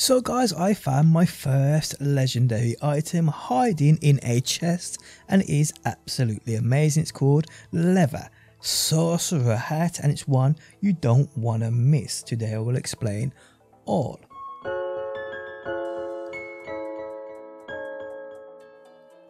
So guys, I found my first legendary item hiding in a chest and it is absolutely amazing. It's called Leather Sorcerer Hat and it's one you don't want to miss. Today I will explain all.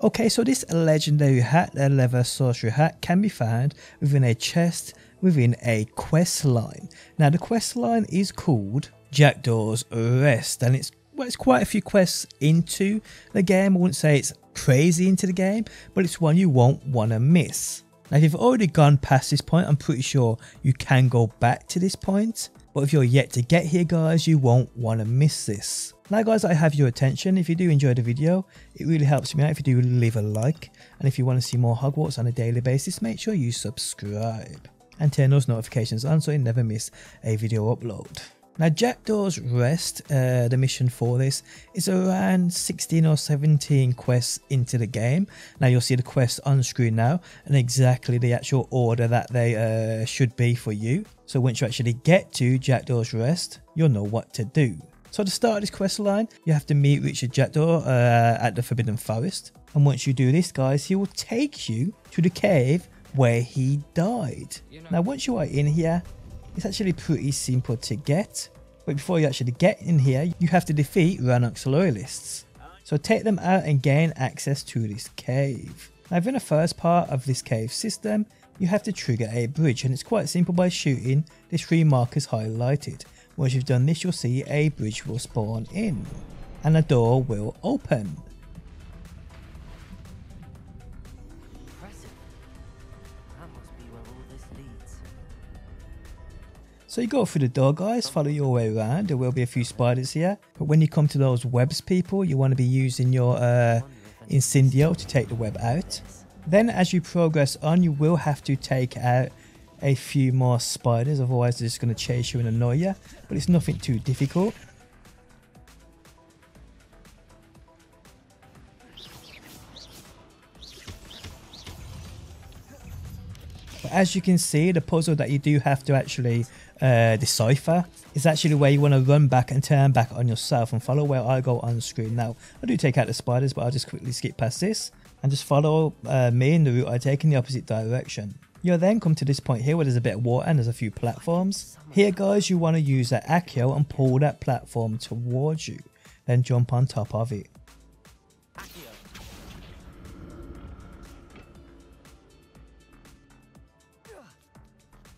Okay, so this legendary hat, the Leather Sorcerer Hat, can be found within a chest within a quest line. Now the quest line is called Jackdaw's Rest and it's quite a few quests into the game. I wouldn't say it's crazy into the game, but it's one you won't want to miss. Now if you've already gone past this point, I'm pretty sure you can go back to this point, but if you're yet to get here guys, you won't want to miss this. Now guys, I have your attention. If you do enjoy the video, it really helps me out if you do leave a like, and if you want to see more Hogwarts on a daily basis, make sure you subscribe and turn those notifications on so you never miss a video upload. Now Jackdaw's Rest, the mission for this, is around 16 or 17 quests into the game. Now you'll see the quest on screen now and exactly the actual order that they should be for you. So once you actually get to Jackdaw's Rest, you'll know what to do. So to start this quest line, you have to meet Richard Jackdaw at the Forbidden Forest. And once you do this guys, he will take you to the cave where he died. Now once you are in here, it's actually pretty simple to get, but before you actually get in here, you have to defeat Ranox loyalists. So take them out and gain access to this cave. Now within the first part of this cave system, you have to trigger a bridge, and it's quite simple by shooting the three markers highlighted. Once you've done this, you'll see a bridge will spawn in and a door will open. So you go through the door guys, follow your way around. There will be a few spiders here, but when you come to those webs people, you want to be using your incendio to take the web out. Then as you progress on, you will have to take out a few more spiders, otherwise they're just going to chase you and annoy you, but it's nothing too difficult. As you can see, the puzzle that you do have to actually decipher is actually where you want to run back and turn back on yourself and follow where I go on the screen. Now I do take out the spiders, but I'll just quickly skip past this and just follow me and the route I take in the opposite direction. You'll then come to this point here where there's a bit of water and there's a few platforms. Here guys, you want to use that accio and pull that platform towards you, then jump on top of it.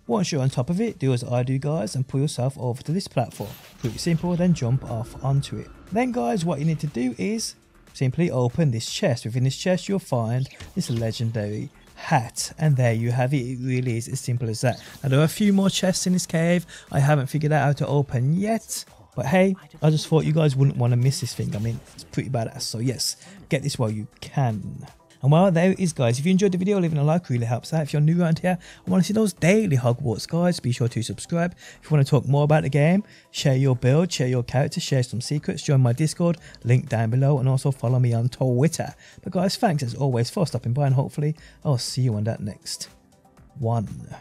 Once you're on top of it, do as I do guys and pull yourself over to this platform. Pretty simple, then jump off onto it. Then guys, what you need to do is simply open this chest. Within this chest you'll find this legendary hat, and there you have it. It really is as simple as that. Now there are a few more chests in this cave I haven't figured out how to open yet, but hey, I just thought you guys wouldn't want to miss this thing. I mean, it's pretty badass, so yes, get this while you can. And well, there it is guys. If you enjoyed the video, leaving a like really helps out. If you're new around here and want to see those daily Hogwarts guides, be sure to subscribe. If you want to talk more about the game, share your build, share your character, share some secrets, join my Discord, link down below, and also follow me on Twitter. But guys, thanks as always for stopping by, and hopefully I'll see you on that next one.